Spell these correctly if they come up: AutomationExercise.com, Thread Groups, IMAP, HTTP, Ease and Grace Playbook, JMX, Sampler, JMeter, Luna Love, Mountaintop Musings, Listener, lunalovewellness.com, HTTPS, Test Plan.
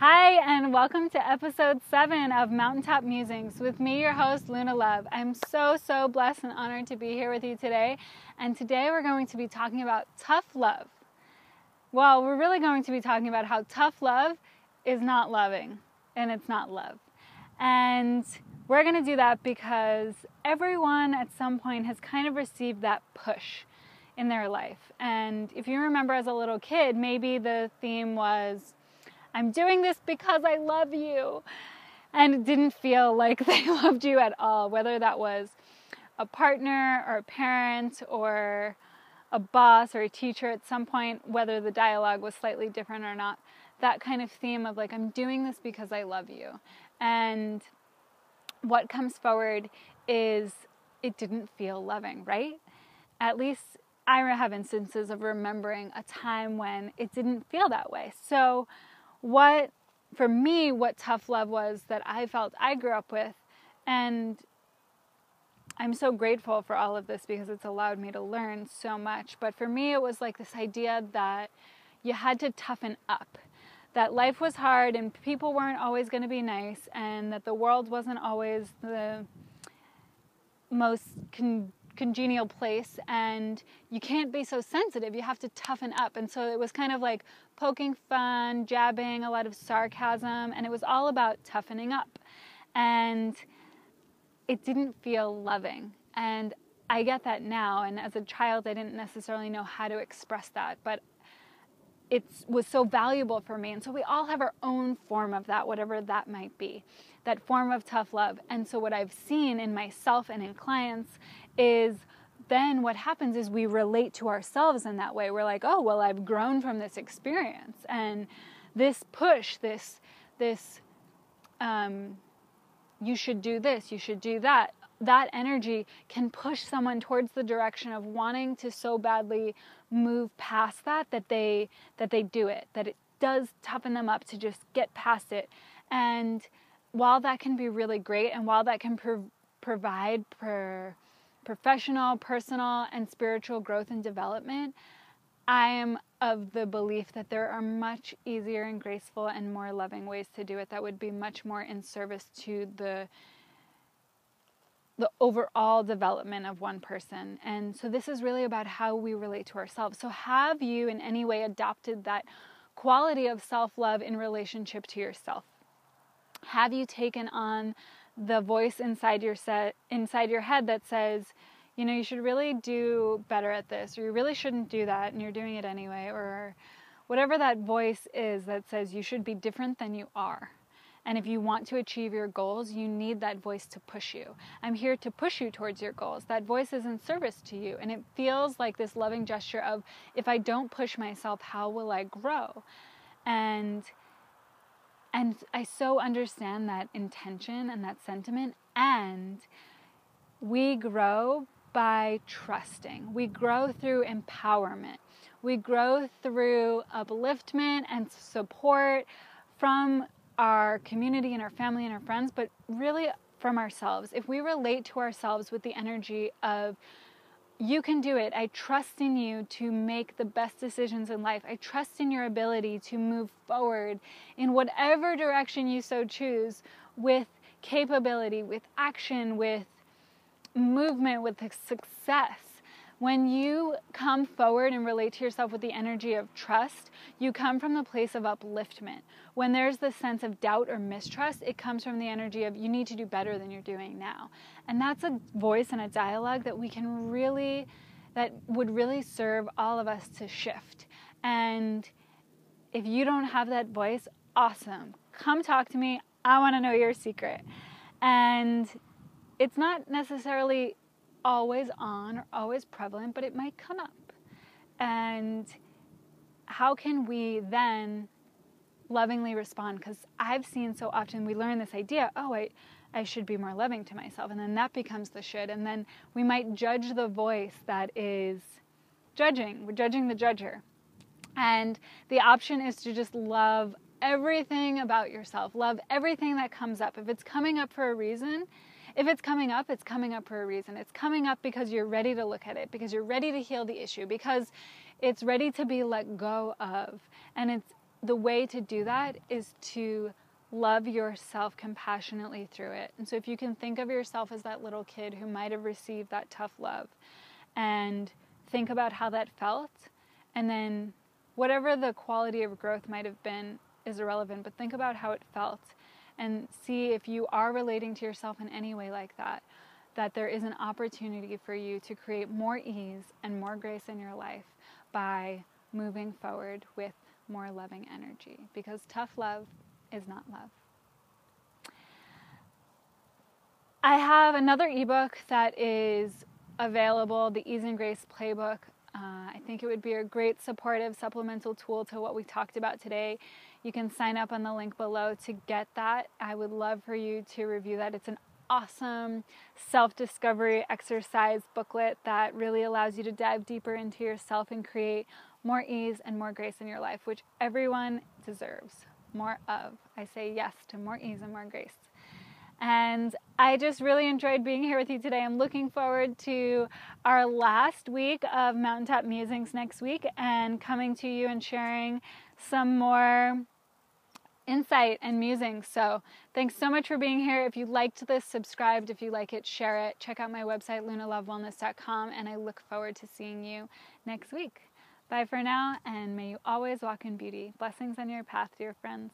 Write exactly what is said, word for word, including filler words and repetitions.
Hi, and welcome to episode seven of Mountaintop Musings with me, your host, Luna Love. I'm so, so blessed and honored to be here with you today. And today we're going to be talking about tough love. Well, we're really going to be talking about how tough love is not loving and it's not love. And we're going to do that because everyone at some point has kind of received that push in their life. And if you remember as a little kid, maybe the theme was, I'm doing this because I love you. And it didn't feel like they loved you at all, whether that was a partner or a parent or a boss or a teacher at some point, whether the dialogue was slightly different or not. That kind of theme of like, I'm doing this because I love you. And what comes forward is it didn't feel loving, right? At least I have instances of remembering a time when it didn't feel that way. So What, for me, what tough love was that I felt I grew up with, and I'm so grateful for all of this because it's allowed me to learn so much. But for me, it was like this idea that you had to toughen up, that life was hard and people weren't always going to be nice, and that the world wasn't always the most con- congenial place, and you can't be so sensitive, you have to toughen up. And so it was kind of like poking fun, jabbing, a lot of sarcasm, and it was all about toughening up, and it didn't feel loving. And I get that now, and as a child I didn't necessarily know how to express that, but it was so valuable for me. And so we all have our own form of that, whatever that might be, that form of tough love. And so what I've seen in myself and in clients is then what happens is we relate to ourselves in that way. We're like, oh, well, I've grown from this experience, and this push, this, this, um, you should do this, you should do that. That energy can push someone towards the direction of wanting to so badly move past that, that they, that they do it, that it does toughen them up to just get past it. And while that can be really great, and while that can pro- provide per professional, personal, and spiritual growth and development, I am of the belief that there are much easier and graceful and more loving ways to do it that would be much more in service to the the overall development of one person. And so this is really about how we relate to ourselves. So have you in any way adopted that quality of self-love in relationship to yourself? Have you taken on the voice inside your set, inside your head that says, you know, you should really do better at this, or you really shouldn't do that, and you're doing it anyway, or whatever that voice is that says you should be different than you are? And if you want to achieve your goals, you need that voice to push you. I'm here to push you towards your goals. That voice is in service to you. And it feels like this loving gesture of, if I don't push myself, how will I grow? And, and I so understand that intention and that sentiment. And we grow by trusting. We grow through empowerment. We grow through upliftment and support from our community and our family and our friends, but really from ourselves. If we relate to ourselves with the energy of, you can do it, I trust in you to make the best decisions in life, I trust in your ability to move forward in whatever direction you so choose, with capability, with action, with movement, with success. When you come forward and relate to yourself with the energy of trust, you come from the place of upliftment. When there's this sense of doubt or mistrust, it comes from the energy of, you need to do better than you're doing now. And that's a voice and a dialogue that we can really, that would really serve all of us to shift. And if you don't have that voice, awesome. Come talk to me. I want to know your secret. And it's not necessarily always on or always prevalent, but it might come up. And how can we then lovingly respond? Because I've seen so often we learn this idea, oh, I, I should be more loving to myself. And then that becomes the should. And then we might judge the voice that is judging. We're judging the judger. And the option is to just love everything about yourself. Love everything that comes up. If it's coming up for a reason, If it's coming up, it's coming up for a reason. It's coming up because you're ready to look at it, because you're ready to heal the issue, because it's ready to be let go of. And it's the way to do that is to love yourself compassionately through it. And so if you can think of yourself as that little kid who might have received that tough love, and think about how that felt, and then whatever the quality of growth might have been is irrelevant, but think about how it felt and see if you are relating to yourself in any way like that, that there is an opportunity for you to create more ease and more grace in your life by moving forward with more loving energy, because tough love is not love. I have another ebook that is available, the Ease and Grace Playbook. Uh, I think it would be a great supportive supplemental tool to what we talked about today. You can sign up on the link below to get that. I would love for you to review that. It's an awesome self-discovery exercise booklet that really allows you to dive deeper into yourself and create more ease and more grace in your life, which everyone deserves more of. I say yes to more ease and more grace. And I just really enjoyed being here with you today. I'm looking forward to our last week of Mountaintop Musings next week, and coming to you and sharing some more insight and musings. So thanks so much for being here. If you liked this, subscribed. If you like it, share it. Check out my website, luna love wellness dot com, and I look forward to seeing you next week. Bye for now, and may you always walk in beauty. Blessings on your path, dear friends.